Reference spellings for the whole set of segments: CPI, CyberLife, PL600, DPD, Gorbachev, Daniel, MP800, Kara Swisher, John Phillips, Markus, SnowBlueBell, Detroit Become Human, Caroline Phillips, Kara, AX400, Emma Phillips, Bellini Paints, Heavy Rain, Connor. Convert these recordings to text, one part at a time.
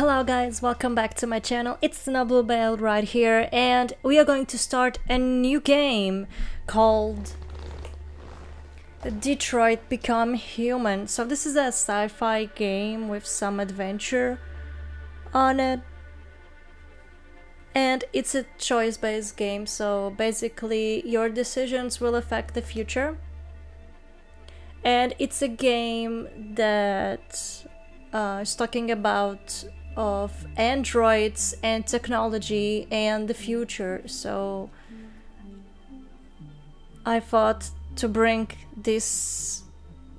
Hello guys, welcome back to my channel. It's SnowBlueBell right here, and we are going to start a new game called Detroit Become Human. So this is a sci-fi game with some adventure on it, and it's a choice-based game, so basically your decisions will affect the future. And it's a game that is talking about of androids and technology and the future. So I thought to bring this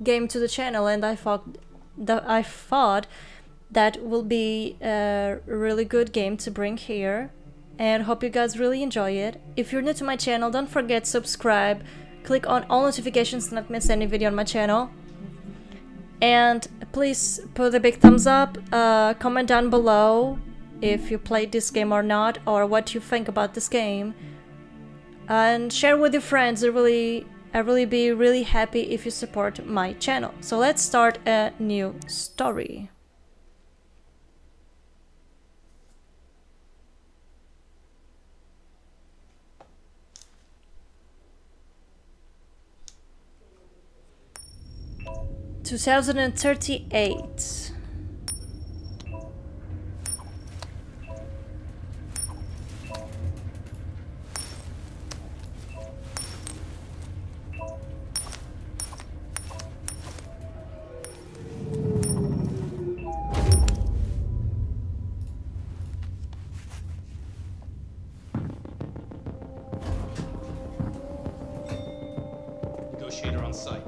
game to the channel, and I thought that will be a really good game to bring here, and hope you guys really enjoy it. If you're new to my channel, don't forget to subscribe. Click on all notifications to not miss any video on my channel. And please put a big thumbs up, comment down below if you played this game or not, or what you think about this game. And share with your friends. I really be really happy if you support my channel. So let's start a new story. ...2038. Negotiator on site.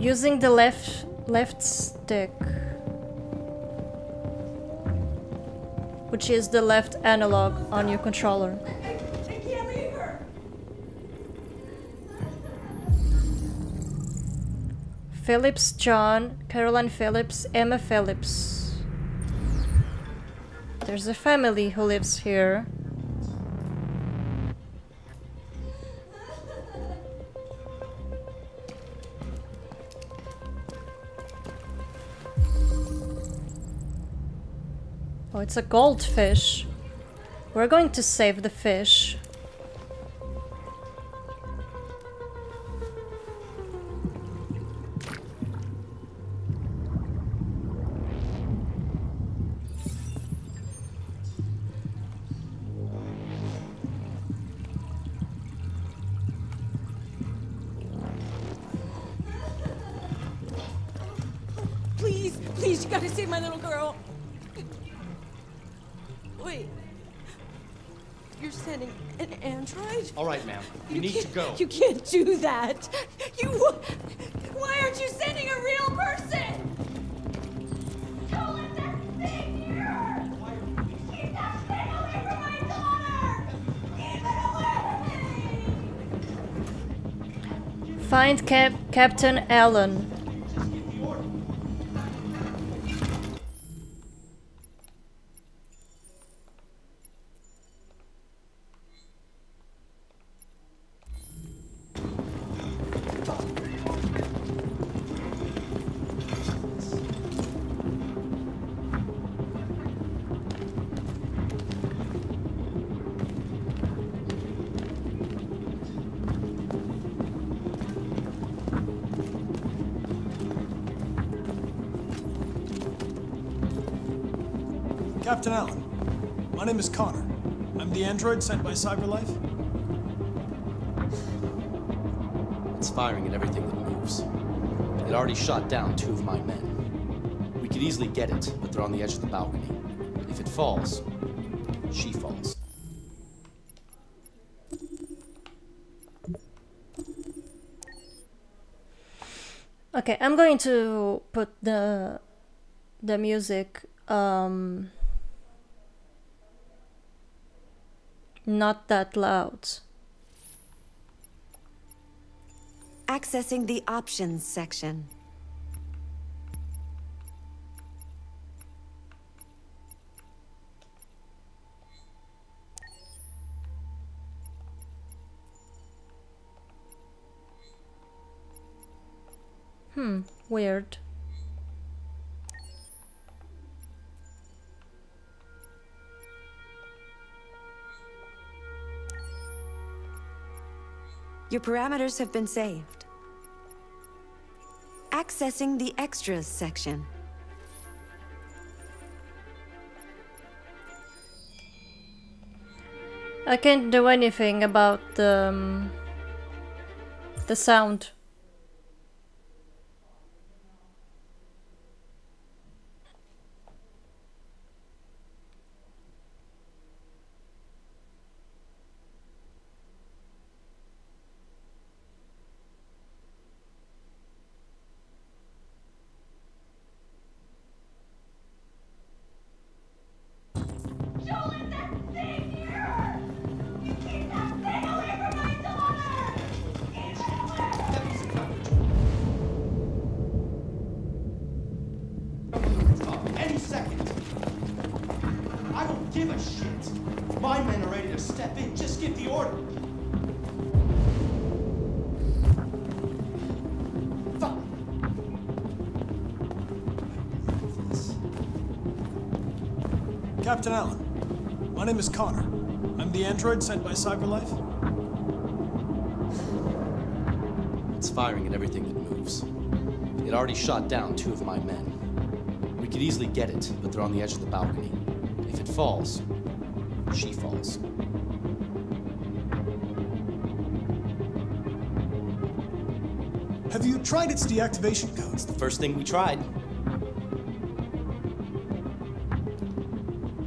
Using the left stick, which is the left analog on your controller. I can't leave her. Phillips John, Caroline Phillips, Emma Phillips. There's a family who lives here. Oh, it's a goldfish. We're going to save the fish. Please, you gotta save my little girl. Wait, you're sending an android? All right, ma'am, you need to go. You can't do that. Why aren't you sending a real person? Don't let that thing here! Keep that thing away from my daughter! Keep it away from me! Find Captain Allen. Captain Allen, my name is Connor. I'm the android sent by CyberLife. It's firing at everything that moves. It already shot down two of my men. We could easily get it, but they're on the edge of the balcony. If it falls, she falls. Okay, I'm going to put the music not that loud. Accessing the options section. Weird. Your parameters have been saved. Accessing the extras section. I can't do anything about the sound. Captain Allen, my name is Connor. I'm the android sent by CyberLife. It's firing at everything that moves. It already shot down two of my men. We could easily get it, but they're on the edge of the balcony. If it falls, she falls. Have you tried its deactivation code? It's the first thing we tried.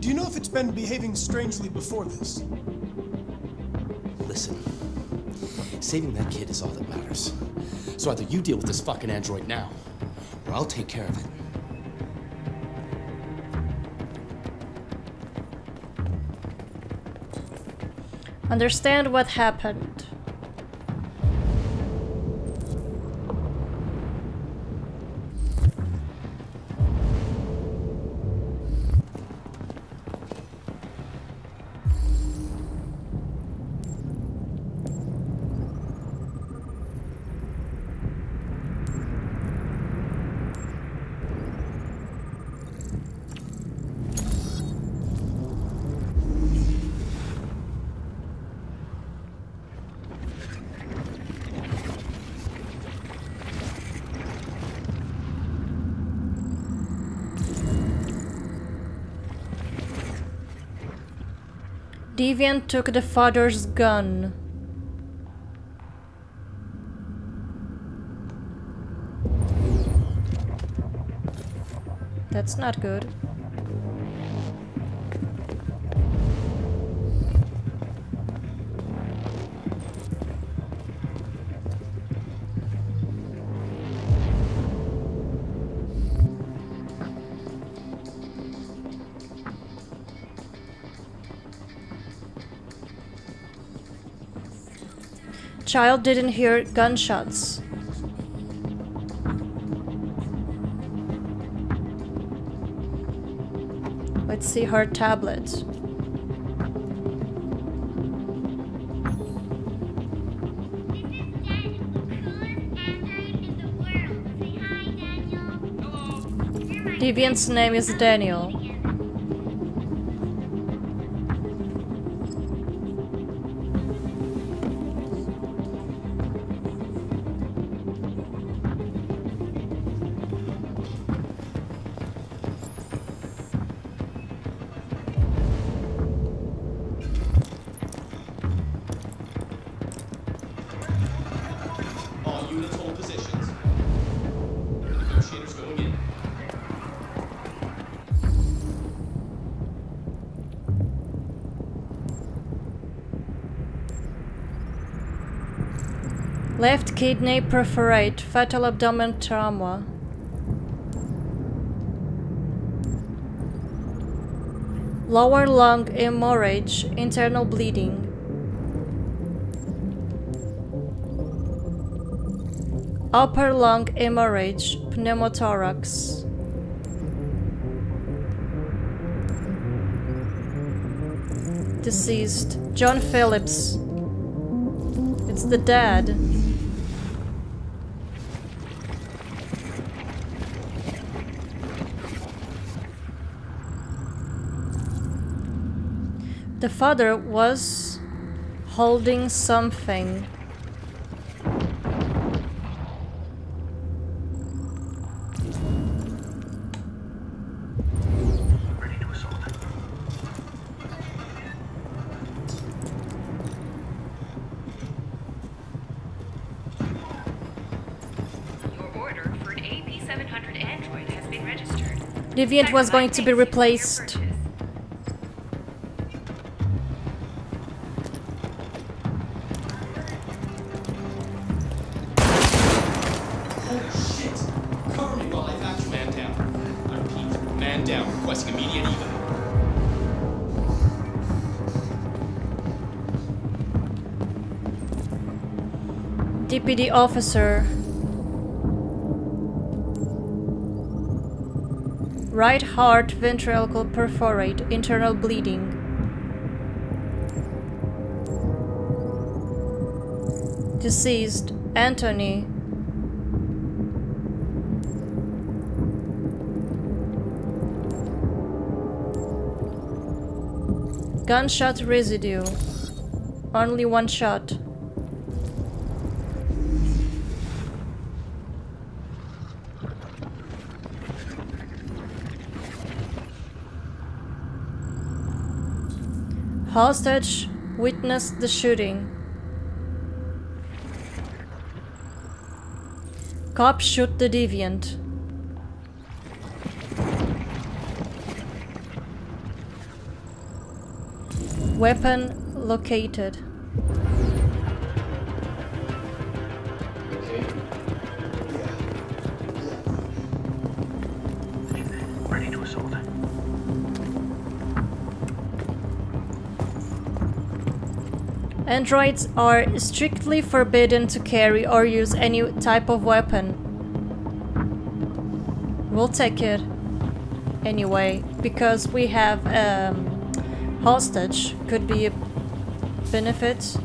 Do you know if it's been behaving strangely before this? Listen, saving that kid is all that matters. So either you deal with this fucking android now, or I'll take care of it. Understand what happened. Deviant took the father's gun. That's not good. Child didn't hear gunshots. Let's see her tablet. Deviant's name is Daniel. Left kidney perforate, fatal abdomen trauma. Lower lung hemorrhage, internal bleeding. Upper lung hemorrhage, pneumothorax. Deceased, John Phillips. It's the dad. The father was holding something. Deviant was going to be replaced. DPD officer. Right heart ventricle perforate, internal bleeding. Deceased Anthony. Gunshot residue. Only one shot. Hostage witnessed the shooting. Cop shoot the deviant. Weapon located. Androids are strictly forbidden to carry or use any type of weapon. We'll take it anyway, because we have a hostage. Could be a benefit.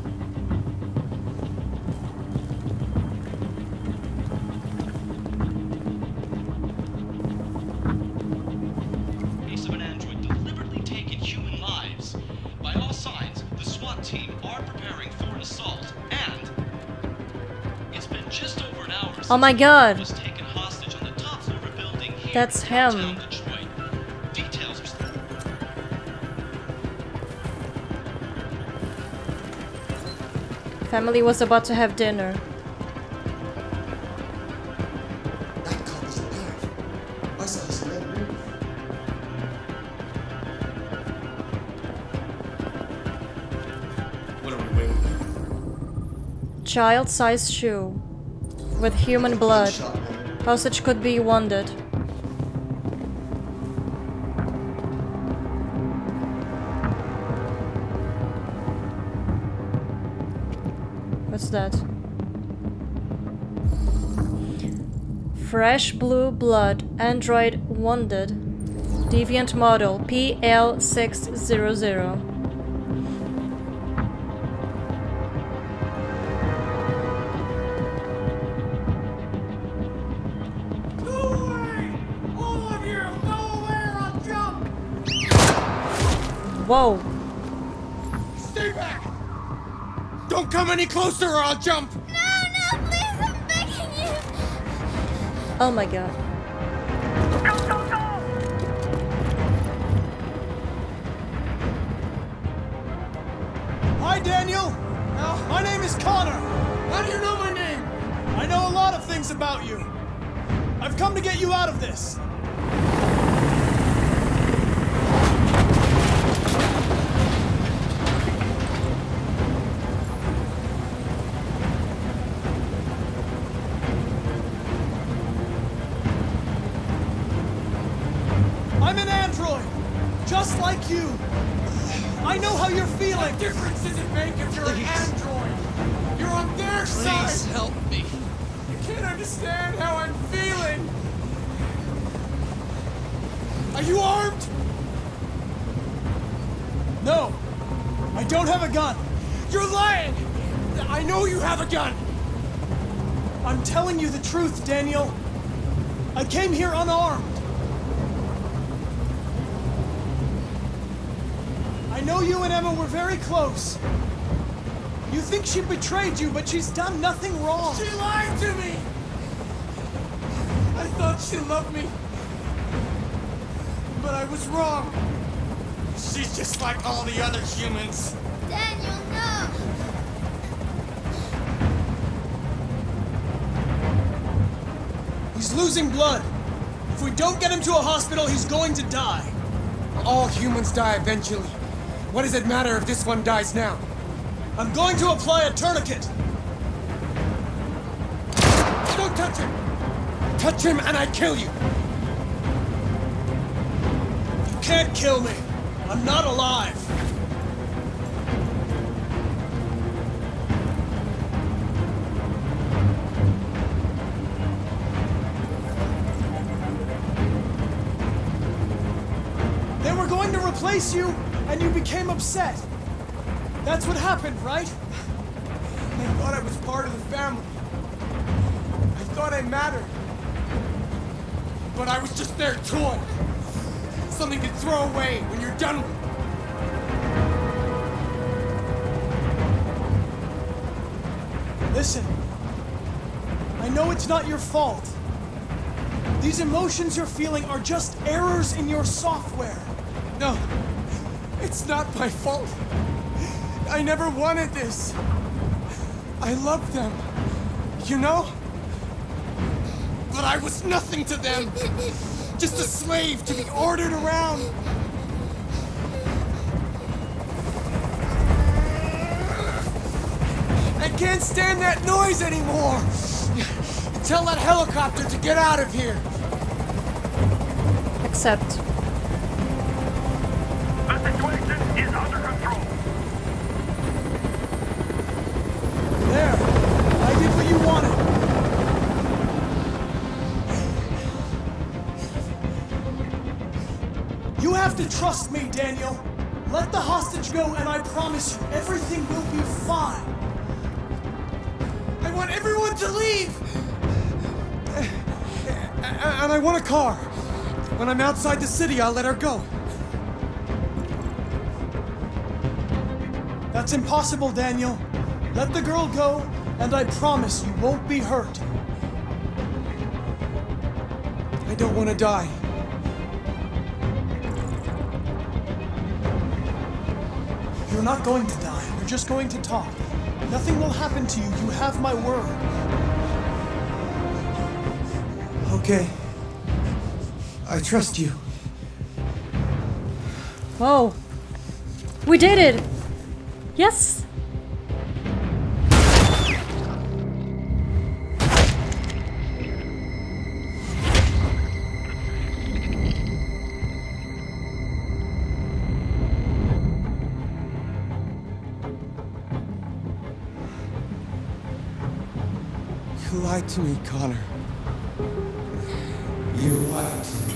Oh my God! That's him. Family was about to have dinner. Child-sized shoe. With human blood. Hostage could be wounded. What's that? Fresh blue blood. Android wounded. Deviant model PL600. Whoa. Stay back! Don't come any closer or I'll jump! No, no, please, I'm begging you! Oh my God. Go, go, go! Hi, Daniel! My name is Connor! How do you know my name? I know a lot of things about you. I've come to get you out of this. Truth, Daniel. I came here unarmed. I know you and Emma were very close. You think she betrayed you, but she's done nothing wrong. She lied to me! I thought she loved me. But I was wrong. She's just like all the other humans. Daniel, no! He's losing blood. If we don't get him to a hospital, he's going to die. All humans die eventually. What does it matter if this one dies now? I'm going to apply a tourniquet. Don't touch him! Touch him and I kill you! You can't kill me. I'm not alive. They were going to replace you, and you became upset. That's what happened, right? They thought I was part of the family. I thought I mattered. But I was just their toy. Something to throw away when you're done with it. Listen. I know it's not your fault. These emotions you're feeling are just errors in your software. No. It's not my fault. I never wanted this. I loved them, you know? But I was nothing to them. Just a slave to be ordered around. I can't stand that noise anymore. Tell that helicopter to get out of here. Except... Trust me, Daniel. Let the hostage go, and I promise you, everything will be fine. I want everyone to leave! And I want a car. When I'm outside the city, I'll let her go. That's impossible, Daniel. Let the girl go, and I promise you won't be hurt. I don't want to die. You're not going to die. We're just going to talk. Nothing will happen to you. You have my word. Okay. I trust you. Whoa. We did it! Yes! You lied to me, Connor. You lied to me.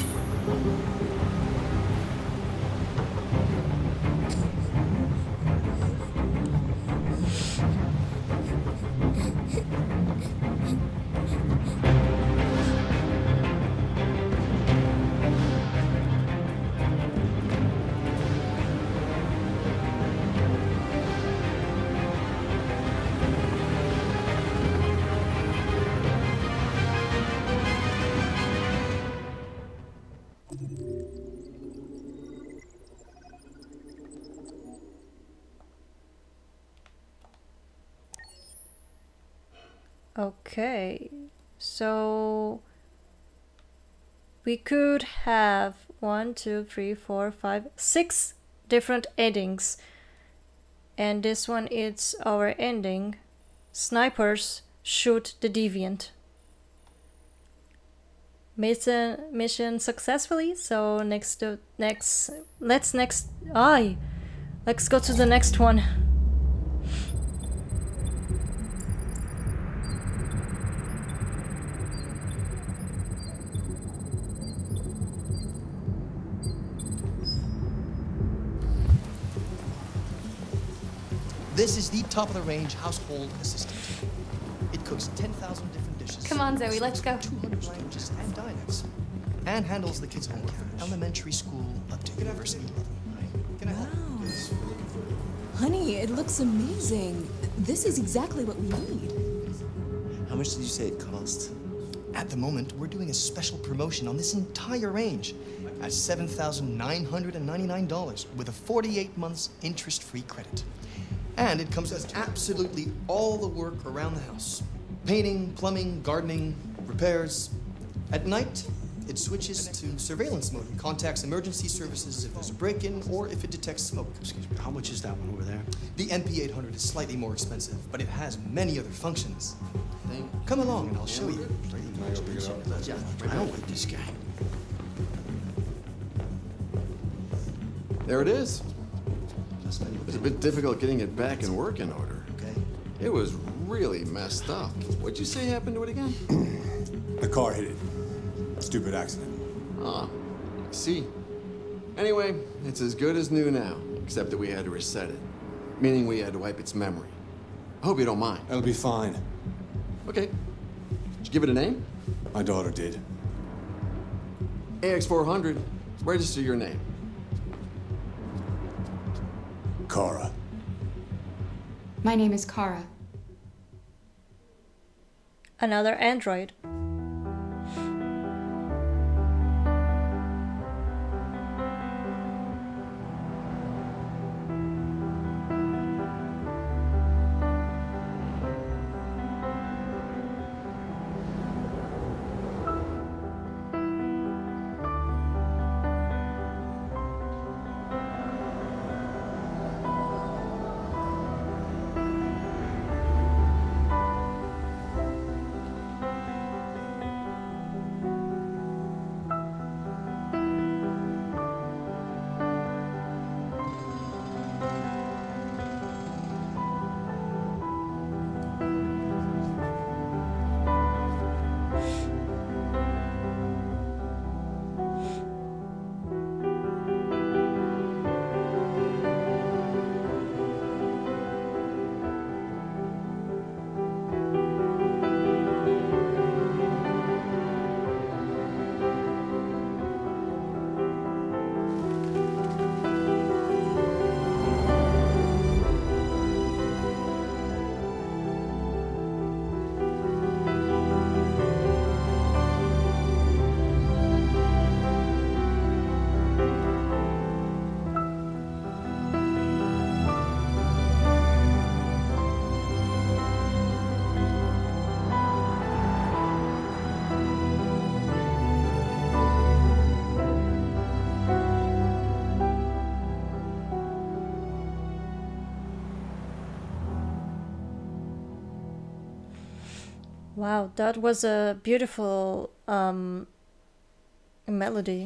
Okay, so we could have 6 different endings, and this one is our ending. Snipers shoot the deviant. Mission successfully. So let's go to the next one. This is the top-of-the-range household assistant. It cooks 10,000 different dishes. Come on, Zoe, let's go. 200 languages and dialects. And handles the kids' homework from elementary school up to university level. Wow. Honey, it looks amazing. This is exactly what we need. How much did you say it cost? At the moment, we're doing a special promotion on this entire range at $7,999 with a 48 months interest-free credit. And it comes with absolutely all the work around the house. Painting, plumbing, gardening, repairs. At night, it switches to surveillance mode and contacts emergency services if there's a break-in or if it detects smoke. Excuse me, how much is that one over there? The MP800 is slightly more expensive, but it has many other functions. Come along and I'll show you. I don't like this guy. There it is. It's a bit difficult getting it back in working order. Okay. It was really messed up. What'd you say happened to it again? The car hit it. Stupid accident. Ah, I see. Anyway, it's as good as new now, except that we had to reset it, meaning we had to wipe its memory. I hope you don't mind. It'll be fine. Okay. Did you give it a name? My daughter did. AX400, register your name. Kara. My name is Kara. Another android. Wow, that was a beautiful melody.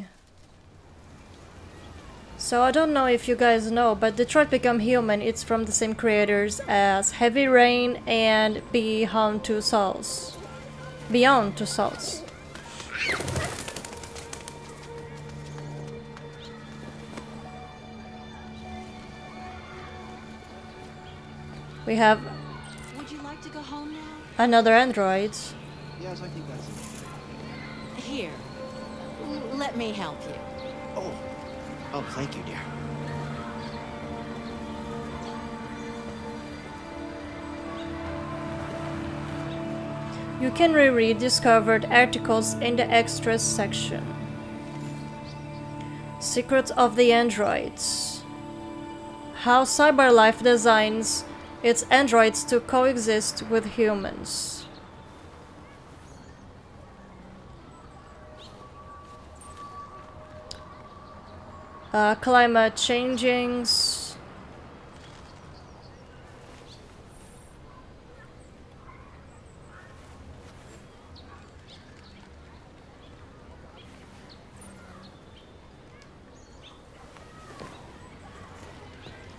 So I don't know if you guys know, but Detroit Become Human, it's from the same creators as Heavy Rain and Beyond Two Souls. We have another android. Yes, I think that's it. Here. Let me help you. Oh. Oh, thank you, dear. You can reread discovered articles in the extras section. Secrets of the androids. How CyberLife designs its androids to coexist with humans. Climate changings.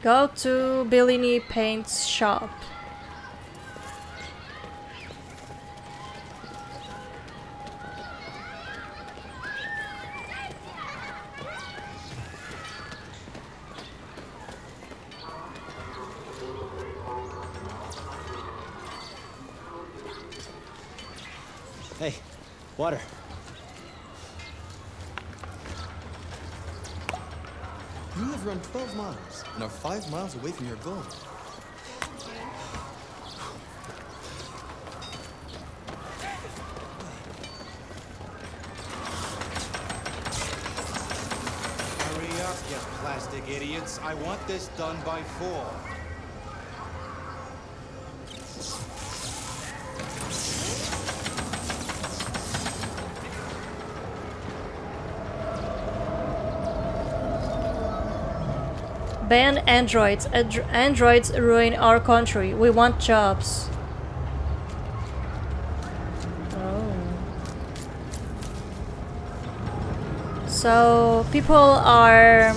Go to Bellini Paint's shop. Hey, water. You have run 12 miles and are 5 miles away from your goal. Hurry up, you plastic idiots. I want this done by 4. Ban androids. Androids ruin our country. We want jobs. Oh. So people are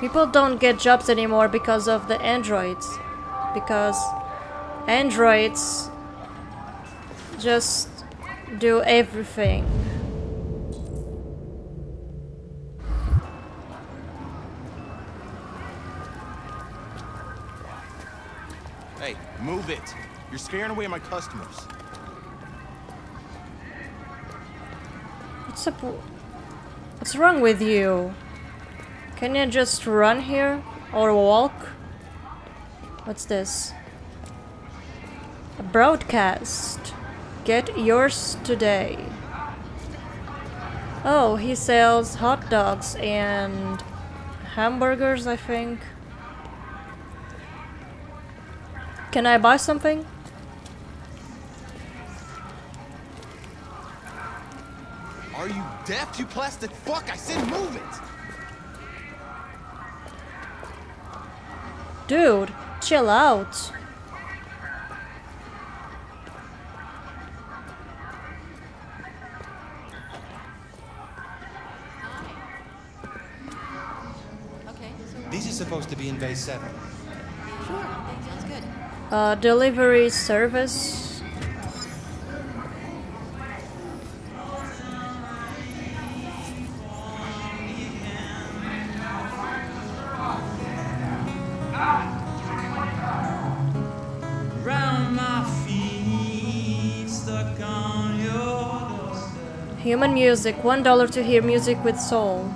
people don't get jobs anymore because of the androids. Because androids just do everything. Hey, move it. You're scaring away my customers. What's up? What's wrong with you? Can you just run here or walk? What's this? A broadcast. Get yours today. Oh, he sells hot dogs and hamburgers, I think. Can I buy something? Are you deaf, you plastic fuck? I said move it! Dude, chill out. Supposed to be in base 7. Sure, sounds good. Delivery service. Round my feet, stuck on your doorstep. Human music, $1 to hear music with soul.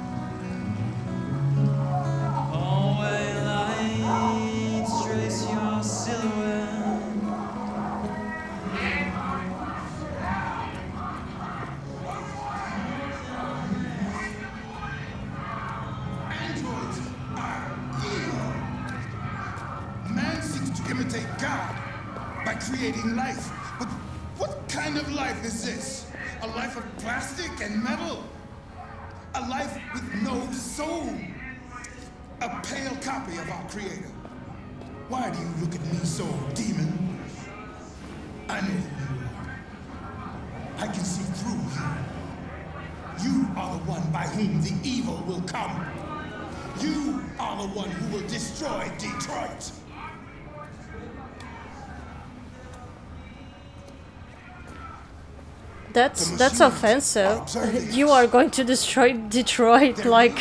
That's offensive. You are going to destroy Detroit, like.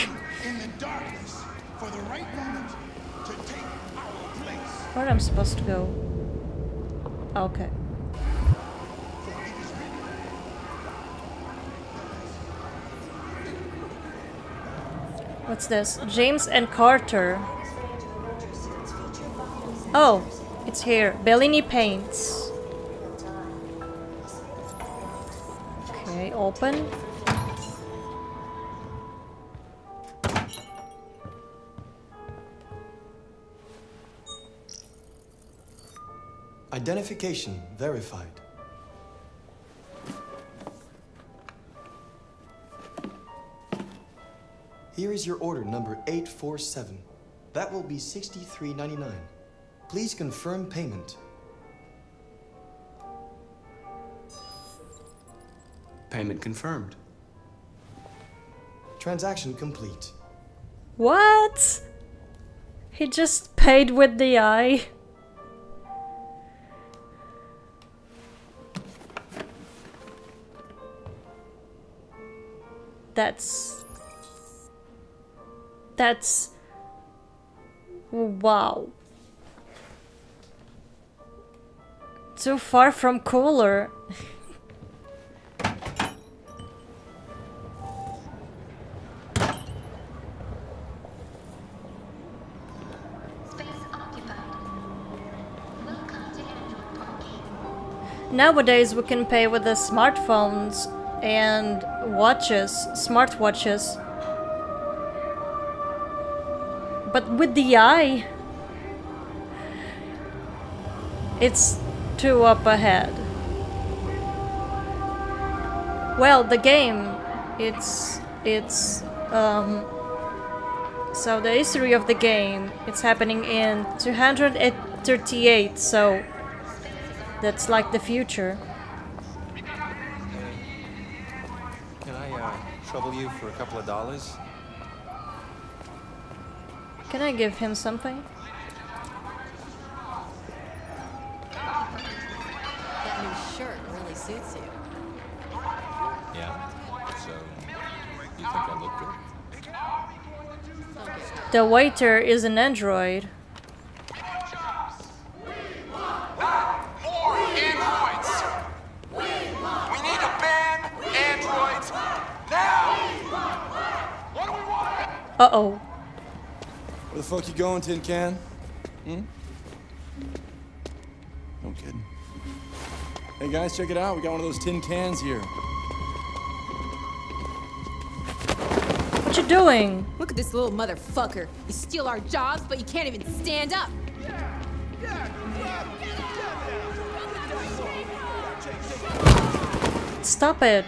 Where I'm supposed to go? Okay. What's this? James and Carter. Oh, it's here. Bellini Paints. Open. Identification verified. Here is your order number 847. That will be $63.99. Please confirm payment. Payment confirmed. Transaction complete. What? He just paid with the eye. That's wow. Too far from cooler. Nowadays we can pay with the smartphones and watches, smartwatches. But with the eye, it's two up ahead. Well, the game, so the history of the game, it's happening in 238, so that's like the future. Can I trouble you for a couple of dollars? Can I give him something? That new shirt really suits you. Yeah? So, you think I look good? Okay. The waiter is an android. Uh-oh. Where the fuck you going, Tin Can? Hmm? No kidding. Hey guys, check it out. We got one of those tin cans here. What you doing? Look at this little motherfucker. You steal our jobs, but you can't even stand up. Yeah. Yeah. Stop it.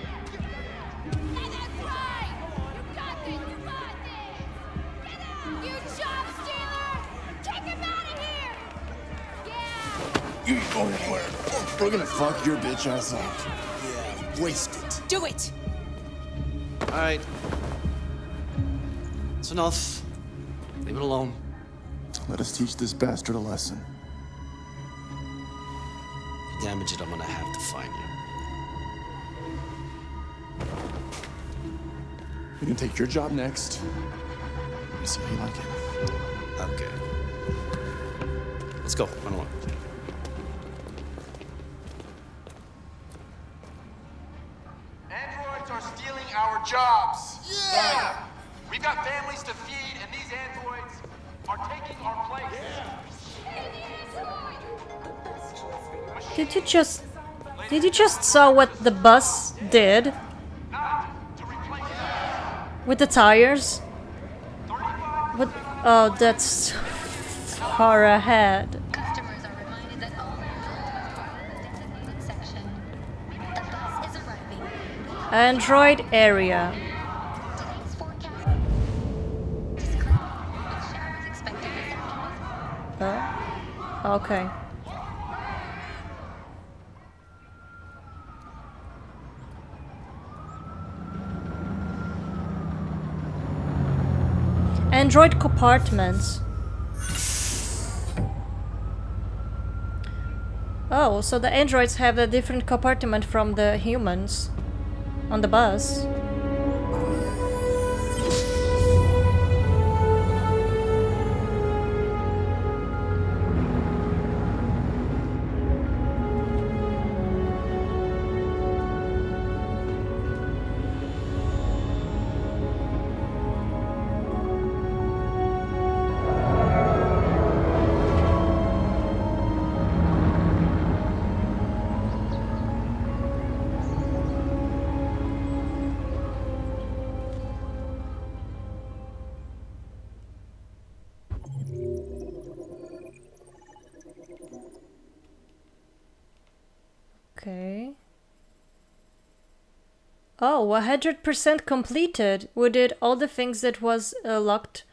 We're gonna fuck your bitch ass up. Yeah, waste it. Do it! Alright. It's enough. Leave it alone. Let us teach this bastard a lesson. If you damage it, I'm gonna have to find you. We're gonna take your job next. Let me see if you like it. Okay. Let's go. Run along. Jobs. Yeah. We've got families to feed, and these androids are taking our place. Yeah. Did you just saw what the bus did with the tires? What? Oh, that's far ahead. Android area. Okay. Android compartments. Oh, so the androids have a different compartment from the humans. On the bus. Oh, 100% completed. We did all the things that was locked.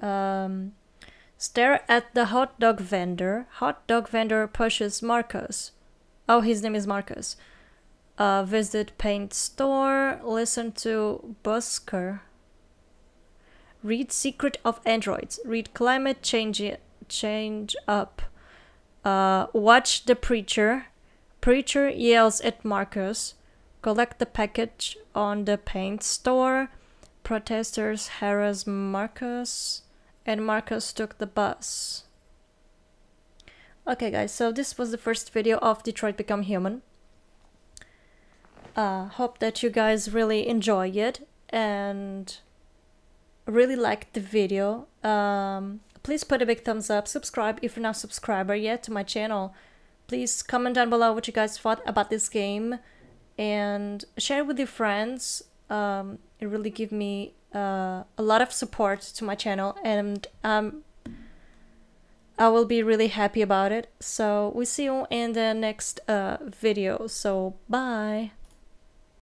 Stare at the hot dog vendor. Hot dog vendor pushes Markus. Oh, his name is Markus. Visit paint store. Listen to busker. Read Secret of Androids. Read Climate Change Up. Watch the preacher. Preacher yells at Markus. Collect the package on the paint store. Protesters harass Markus, and Markus took the bus. Okay guys, so this was the first video of Detroit Become Human. Hope that you guys really enjoy it and really liked the video. Please put a big thumbs up, subscribe if you're not a subscriber yet to my channel. Please comment down below what you guys thought about this game and share with your friends. It really gives me a lot of support to my channel, and I will be really happy about it. So we see you in the next video. So bye.